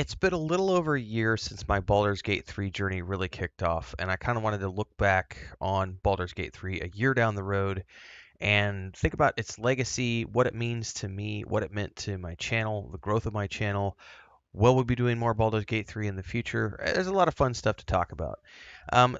It's been a little over a year since my Baldur's Gate 3 journey really kicked off, and I kind of wanted to look back on Baldur's Gate 3 a year down the road and think about its legacy, what it means to me, what it meant to my channel, the growth of my channel. Will we be doing more Baldur's Gate 3 in the future? There's a lot of fun stuff to talk about.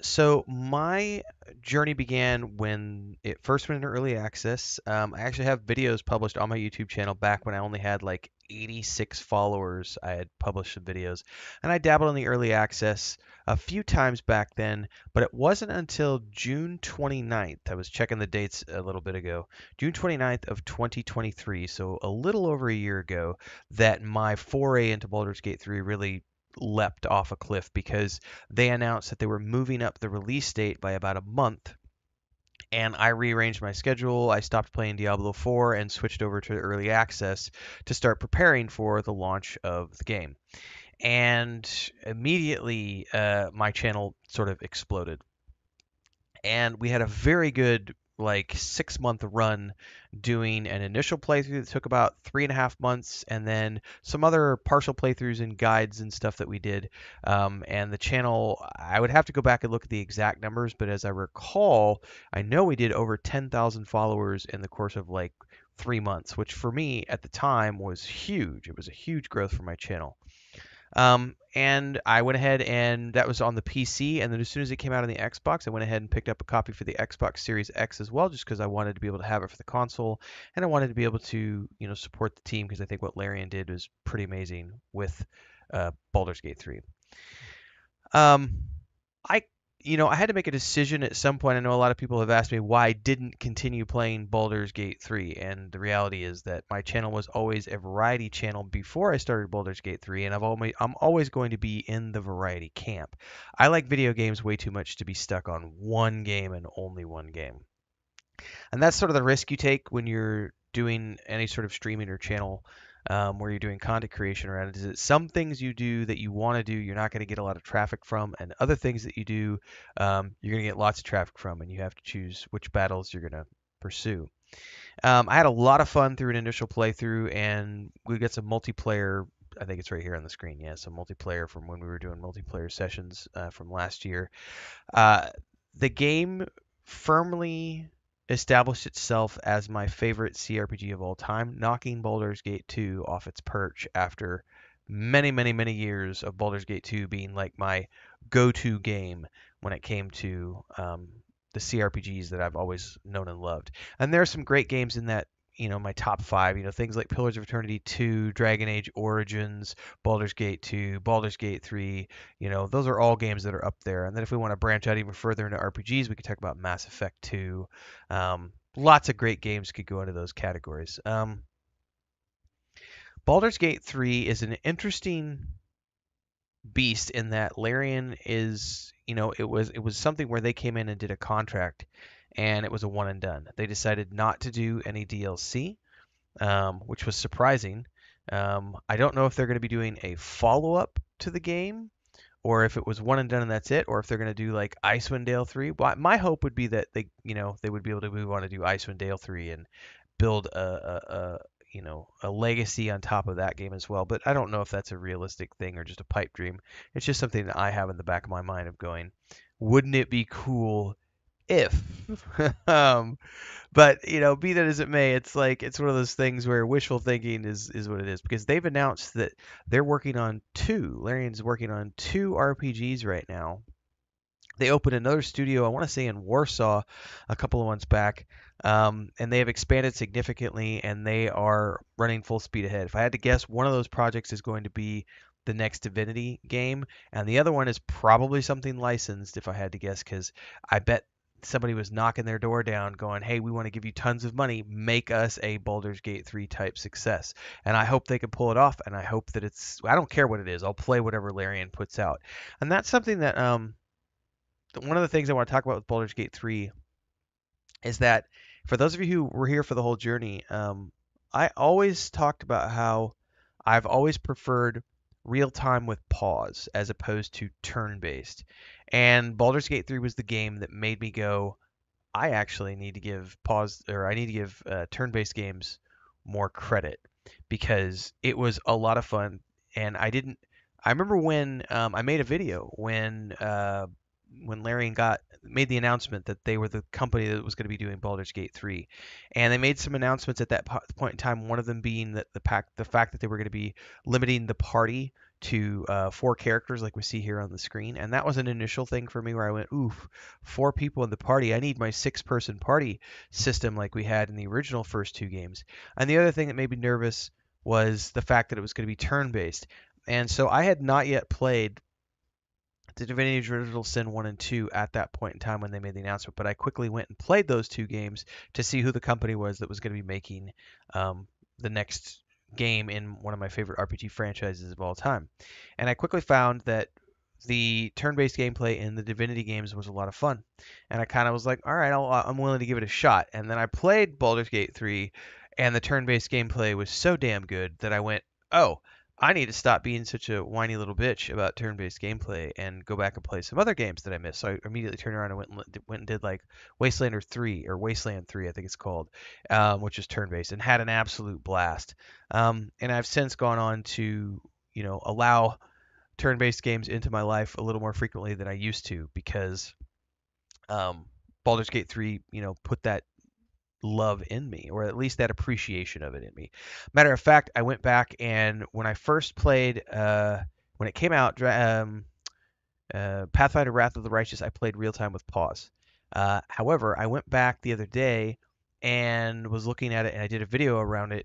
So my journey began when it first went into early access. I actually have videos published on my YouTube channel back when I only had like 86 followers. I had published some videos, and I dabbled in the early access a few times back then, but it wasn't until June 29th, I was checking the dates a little bit ago, June 29th of 2023, so a little over a year ago, that my foray into Baldur's Gate 3 really leapt off a cliff, because they announced that they were moving up the release date by about a month. And I rearranged my schedule. I stopped playing Diablo 4 and switched over to early access to start preparing for the launch of the game. And immediately my channel sort of exploded. And we had a very good like 6-month run doing an initial playthrough that took about 3.5 months, and then some other partial playthroughs and guides and stuff that we did. And the channel, I would have to go back and look at the exact numbers, but as I recall, I know we did over 10,000 followers in the course of like 3 months, which for me at the time was huge. It was a huge growth for my channel. And I went ahead, and that was on the PC, and then as soon as it came out on the Xbox, I went ahead and picked up a copy for the Xbox Series X as well, just because I wanted to be able to have it for the console, and I wanted to be able to, you know, support the team, because I think what Larian did was pretty amazing with Baldur's Gate 3. I had to make a decision at some point. I know a lot of people have asked me why I didn't continue playing Baldur's Gate 3, and the reality is that my channel was always a variety channel before I started Baldur's Gate 3, and I'm always going to be in the variety camp. I like video games way too much to be stuck on one game and only one game. And that's sort of the risk you take when you're doing any sort of streaming or channel where you're doing content creation around it, is that some things you do that you want to do, you're not going to get a lot of traffic from, and other things that you do, you're going to get lots of traffic from, and you have to choose which battles you're going to pursue. I had a lot of fun through an initial playthrough, and we got some multiplayer. I think it's right here on the screen. Yeah, some multiplayer from when we were doing multiplayer sessions from last year. The game firmly established itself as my favorite CRPG of all time, knocking Baldur's Gate 2 off its perch after many, many, many years of Baldur's Gate 2 being like my go-to game when it came to the CRPGs that I've always known and loved. And there are some great games in that, you know, my top five, you know, things like Pillars of Eternity 2, Dragon Age Origins, Baldur's Gate 2, Baldur's Gate 3, you know, those are all games that are up there. And then if we want to branch out even further into RPGs, we could talk about Mass Effect 2. Lots of great games could go into those categories. Baldur's Gate 3 is an interesting beast in that Larian is, you know, it was something where they came in and did a contract, and it was a one and done. They decided not to do any DLC, which was surprising. I don't know if they're going to be doing a follow-up to the game, or if it was one and done and that's it, or if they're going to do like Icewind Dale 3. Well, my hope would be that they would be able to move on to do Icewind Dale 3 and build a legacy on top of that game as well. But I don't know if that's a realistic thing or just a pipe dream. It's just something that I have in the back of my mind of going, wouldn't it be cool if but you know, be that as it may, it's like, it's one of those things where wishful thinking is what it is, because they've announced that they're working on Larian's working on 2 RPGs right now. They opened another studio, I want to say in Warsaw, a couple of months back, and they have expanded significantly, and they are running full speed ahead. If I had to guess, one of those projects is going to be the next Divinity game, and the other one is probably something licensed, if I had to guess, because I bet somebody was knocking their door down going, hey, we want to give you tons of money, make us a Baldur's Gate 3 type success. And I hope they can pull it off, and I hope that it's, I don't care what it is, I'll play whatever Larian puts out. And that's something that one of the things I want to talk about with Baldur's Gate 3 is that, for those of you who were here for the whole journey, I always talked about how I've always preferred real time with pause as opposed to turn based. And Baldur's Gate 3 was the game that made me go, I actually need to give pause, or I need to give turn-based games more credit, because it was a lot of fun, and I didn't I remember when I made a video when Larian made the announcement that they were the company that was going to be doing Baldur's Gate 3, and they made some announcements at that point in time. One of them being that the fact that they were going to be limiting the party to 4 characters, like we see here on the screen, and that was an initial thing for me where I went, "Oof, 4 people in the party. I need my 6-person party system like we had in the original first 2 games." And the other thing that made me nervous was the fact that it was going to be turn-based, and so I had not yet played the Divinity Original Sin 1 and 2 at that point in time when they made the announcement, but I quickly went and played those 2 games to see who the company was that was going to be making the next game in one of my favorite RPG franchises of all time. And I quickly found that the turn-based gameplay in the Divinity games was a lot of fun, and I kind of was like, all right, I'm willing to give it a shot. And then I played Baldur's Gate 3, and the turn-based gameplay was so damn good that I went, oh, I need to stop being such a whiny little bitch about turn-based gameplay and go back and play some other games that I missed. So I immediately turned around and went and did like Wasteland 3, I think it's called, which is turn-based, and had an absolute blast. And I've since gone on to, you know, allow turn-based games into my life a little more frequently than I used to, because Baldur's Gate 3, you know, put that love in me, or at least that appreciation of it in me. Matter of fact, I went back, and when I first played, when it came out, Pathfinder Wrath of the Righteous, I played real time with pause. However, I went back the other day and was looking at it, and I did a video around it,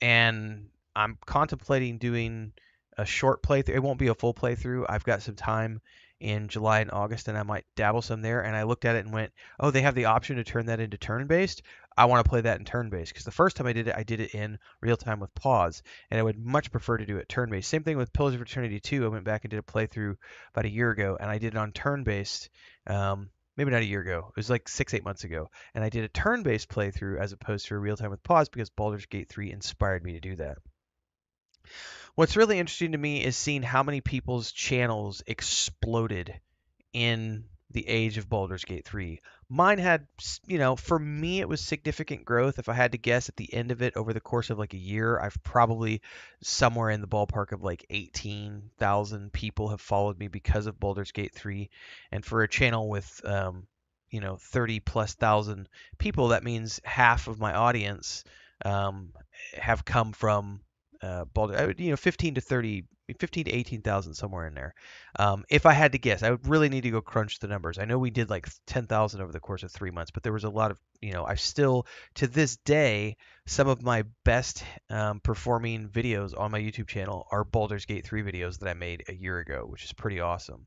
and I'm contemplating doing a short playthrough. It won't be a full playthrough. I've got some time in July and August, and I might dabble some there. And I looked at it and went, oh, they have the option to turn that into turn-based. I want to play that in turn-based, because the first time I did it in real-time with pause, and I would much prefer to do it turn-based. Same thing with Pillars of Eternity 2. I went back and did a playthrough about a year ago, and I did it on turn-based. Maybe not a year ago. It was like 6-8 months ago. And I did a turn-based playthrough as opposed to a real-time with pause, because Baldur's Gate 3 inspired me to do that. What's really interesting to me is seeing how many people's channels exploded in the age of Baldur's Gate 3. Mine had, you know, for me it was significant growth. If I had to guess at the end of it over the course of like a year, I've probably somewhere in the ballpark of like 18,000 people have followed me because of Baldur's Gate 3. And for a channel with, you know, 30,000+ people, that means half of my audience have come from Baldur, you know, 15 to 18,000, somewhere in there. If I had to guess, I would really need to go crunch the numbers. I know we did like 10,000 over the course of 3 months, but there was a lot of, you know, I still, to this day, some of my best performing videos on my YouTube channel are Baldur's Gate 3 videos that I made a year ago, which is pretty awesome.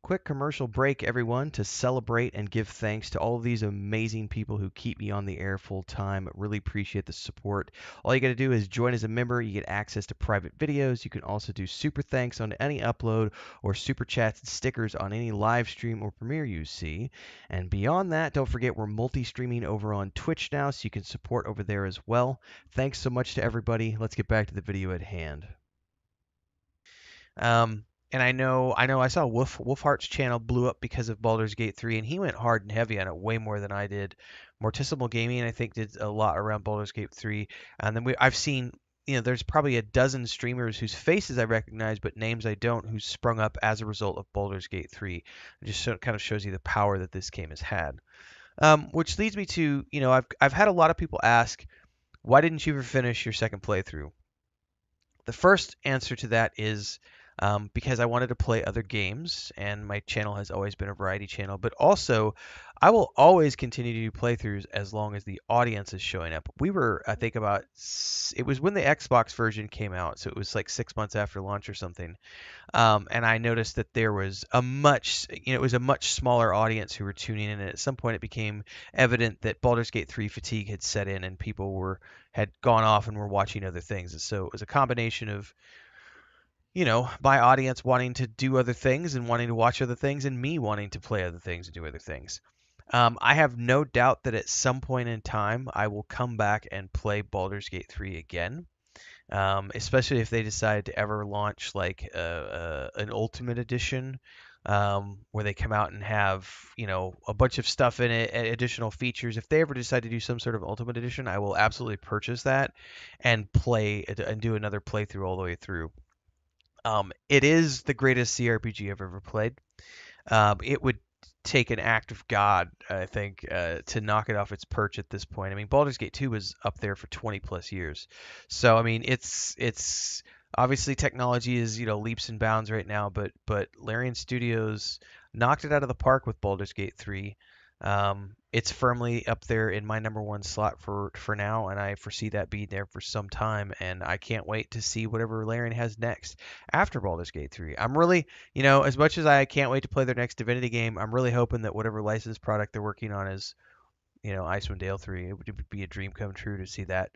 Quick commercial break, everyone, to celebrate and give thanks to all of these amazing people who keep me on the air full time. Really appreciate the support. All you got to do is join as a member. You get access to private videos. You can also do super thanks on any upload, or super chats and stickers on any live stream or premiere you see. And beyond that, don't forget we're multi-streaming over on Twitch now, so you can support over there as well. Thanks so much to everybody. Let's get back to the video at hand. And I know I saw Wolfheart's channel blew up because of Baldur's Gate 3, and he went hard and heavy on it way more than I did. Mortisimal Gaming, I think, did a lot around Baldur's Gate 3. And then I've seen, you know, there's probably a dozen streamers whose faces I recognize but names I don't, who sprung up as a result of Baldur's Gate 3. It just kind of shows you the power that this game has had. Which leads me to, you know, I've had a lot of people ask, why didn't you ever finish your second playthrough? The first answer to that is, because I wanted to play other games, and my channel has always been a variety channel, but also I will always continue to do playthroughs as long as the audience is showing up. We were, I think, about, it was when the Xbox version came out, so it was like 6 months after launch or something, and I noticed that there was it was a much smaller audience who were tuning in, and at some point it became evident that Baldur's Gate 3 fatigue had set in, and people had gone off and were watching other things. And so it was a combination of, you know, my audience wanting to do other things and wanting to watch other things, and me wanting to play other things and do other things. I have no doubt that at some point in time, I will come back and play Baldur's Gate 3 again, especially if they decide to ever launch like an Ultimate Edition, where they come out and have, you know, a bunch of stuff in it, additional features. If they ever decide to do some sort of Ultimate Edition, I will absolutely purchase that and play and do another playthrough all the way through. It is the greatest CRPG I've ever played. It would take an act of God, I think, to knock it off its perch at this point. I mean, Baldur's Gate 2 was up there for 20 plus years. So, I mean, it's obviously technology is, leaps and bounds right now, but Larian Studios knocked it out of the park with Baldur's Gate 3. It's firmly up there in my number one slot for now, and I foresee that being there for some time, and I can't wait to see whatever Larian has next after Baldur's Gate 3. I'm really, as much as I can't wait to play their next Divinity game, I'm really hoping that whatever licensed product they're working on is, Icewind Dale 3. It would be a dream come true to see that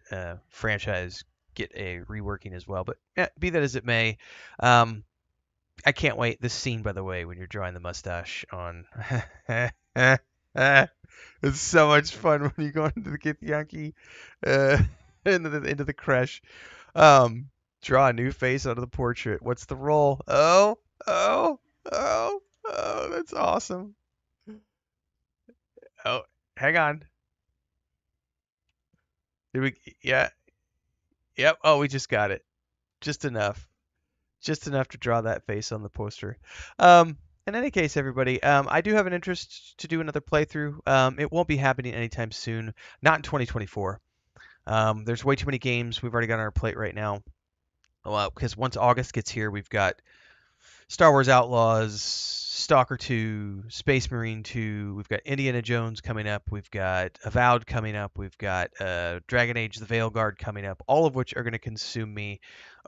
franchise get a reworking as well, but yeah, be that as it may, I can't wait. This scene, by the way, when you're drawing the mustache on... it's so much fun when you go into the Kithyanki, into the creche. Draw a new face out of the portrait. What's the roll? Oh, that's awesome. Oh, hang on. Did we? Yeah. Yep. Oh, we just got it. Just enough to draw that face on the poster. In any case, everybody, I do have an interest to do another playthrough. It won't be happening anytime soon, not in 2024. There's way too many games we've already got on our plate right now. Well, because once August gets here, we've got Star Wars Outlaws, Stalker 2, Space Marine 2. We've got Indiana Jones coming up. We've got Avowed coming up. We've got Dragon Age the Veilguard coming up, all of which are going to consume me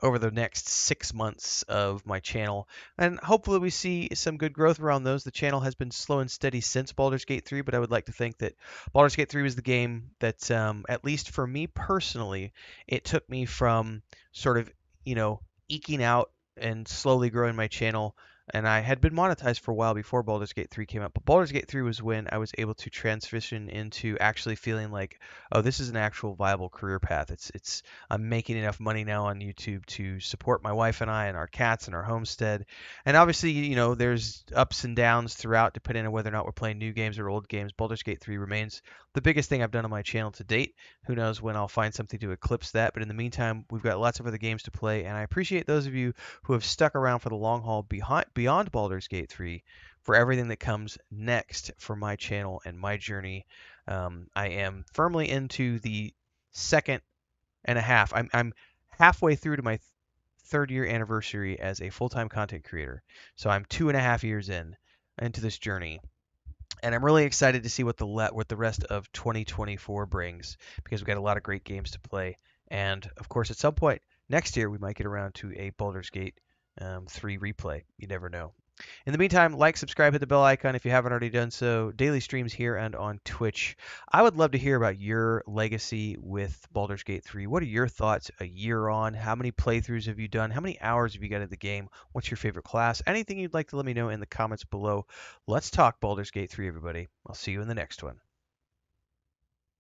over the next 6 months of my channel. And hopefully we see some good growth around those. The channel has been slow and steady since Baldur's Gate 3, but I would like to think that Baldur's Gate 3 was the game that, at least for me personally, it took me from sort of, eking out and slowly growing my channel. And I had been monetized for a while before Baldur's Gate 3 came out, but Baldur's Gate 3 was when I was able to transition into actually feeling like, oh, this is an actual viable career path. It's I'm making enough money now on YouTube to support my wife and I and our cats and our homestead. And obviously, there's ups and downs throughout depending on whether or not we're playing new games or old games. Baldur's Gate 3 remains the biggest thing I've done on my channel to date. Who knows when I'll find something to eclipse that, but in the meantime, we've got lots of other games to play, and I appreciate those of you who have stuck around for the long haul beyond Baldur's Gate 3 for everything that comes next for my channel and my journey. I am firmly into the second and a half. I'm halfway through to my third year anniversary as a full-time content creator. So I'm 2.5 years into this journey. And I'm really excited to see what the rest of 2024 brings, because we've got a lot of great games to play. And of course, at some point next year, we might get around to a Baldur's Gate 3 replay. You never know. In the meantime, like, subscribe, hit the bell icon if you haven't already done so. Daily streams here and on Twitch. I would love to hear about your legacy with Baldur's Gate 3. What are your thoughts a year on? How many playthroughs have you done? How many hours have you got in the game? What's your favorite class? Anything you'd like to let me know in the comments below. Let's talk Baldur's Gate 3, everybody. I'll see you in the next one.